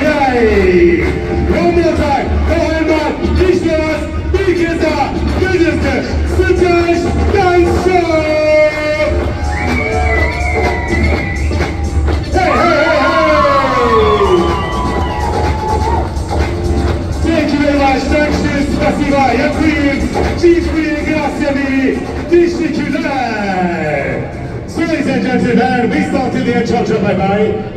hey! One more time! Kochajmy, dziś teraz Birgitta będzie Syciaś tańczy! Hej, hej, hej, hej! Dzięki bardzo, tak się spasiwa, ja przyjmę, dziękuję, grazie mi, tyśni kudaj! Ladies and gentlemen, we started the Cha Cha Bye Bye.